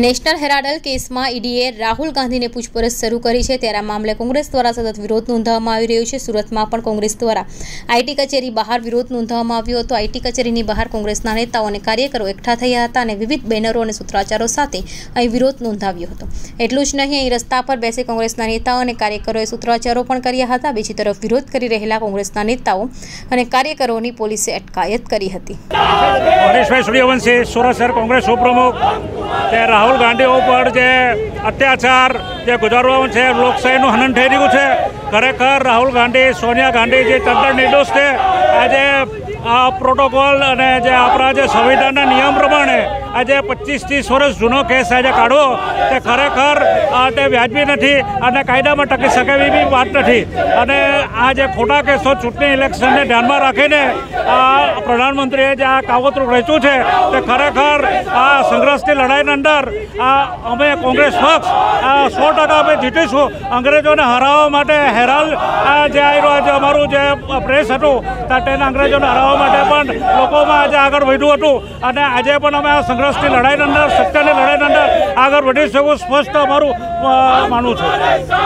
National Herald case में ईडीए राहुल गांधी ने पूछपरछ शुरू करी है। त्यारे मामले कांग्रेस द्वारा सतत विरोध नोंधावामां आवी रह्यो छे। सूरत में पण कांग्रेस द्वारा आईटी कचेरी बहार विरोध नोंधावामां आव्यो हतो। आईटी कचेरीनी बहार कांग्रेसना नेताओं और कार्यकरो एकठा थया हता अने विविध बेनरो और सूत्राचारो साथे अहीं विरोध नोंधाव्यो हतो। एटलुं ज नहीं, अहीं रस्ता पर बेसी कांग्रेसना नेताओं और कार्यकरोए सूत्राचारो पण कर्या हता। बीजी तरफ विरोध करी रहेला कांग्रेसना नेताओं और कार्यकरोनी पोलीसे अटकायत करी हती। सूरत शहर कांग्रेस उपप्रमुख राहुल गांधी पर जे अत्याचार जे गुजारो है, लोकशाही हनन थी रू है। खरेखर राहुल गांधी सोनिया गांधी जी तद्दन निर्दोष है। आज आ प्रोटोकॉल अने जे आपणा जे संविधान नियम प्रमाणे आज 25-30 वर्ष जूनो केस आज काढ़ो तो खरेखर आते व्याजबी नहीं और कायदा में टकी सके भी बात नहीं। आज खोटा केसों चूंटनी इलेक्शन ने ध्यान में राखी आ प्रधानमंत्रीए जे आ कावतरू रच्यु है तो खरेखर आ संघर्ष की लड़ाई अंदर आ अमे कोंग्रेस पक्ष 100% अमे जीतीशू। अंग्रेजों ने हरावा माटे हेराल्ड जे आज अमरु जे प्रेस हतुं तेना अंग्रेजों ने हरावा माटे पण लोको में आज आगळ वध्युं हतुं अने आजे पण अमे आ संघर्ष की लड़ाई अंदर सत्ता की लड़ाई अंदर आगळ वधी शकूं स्पष्ट अमरु मानवुं छे।